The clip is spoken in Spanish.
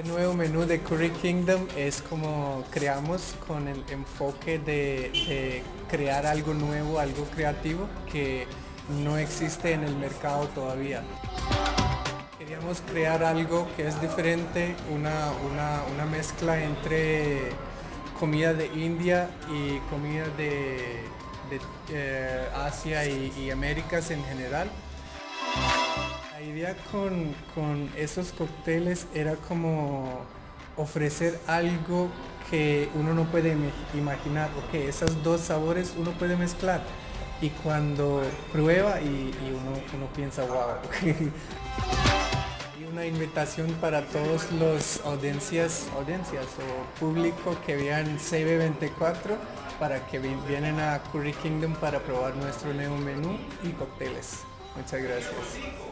Este nuevo menú de Curry Kingdom es como creamos con el enfoque de crear algo nuevo, algo creativo que no existe en el mercado todavía. Queríamos crear algo que es diferente, una mezcla entre comida de India y comida de Asia y Américas en general. La idea con esos cócteles era como ofrecer algo que uno no puede imaginar, porque esos dos sabores uno puede mezclar y cuando prueba y uno piensa wow. Y una invitación para todos los audiencias o público que vean CB24 para que vienen a Curry Kingdom para probar nuestro nuevo menú y cócteles. Muchas gracias.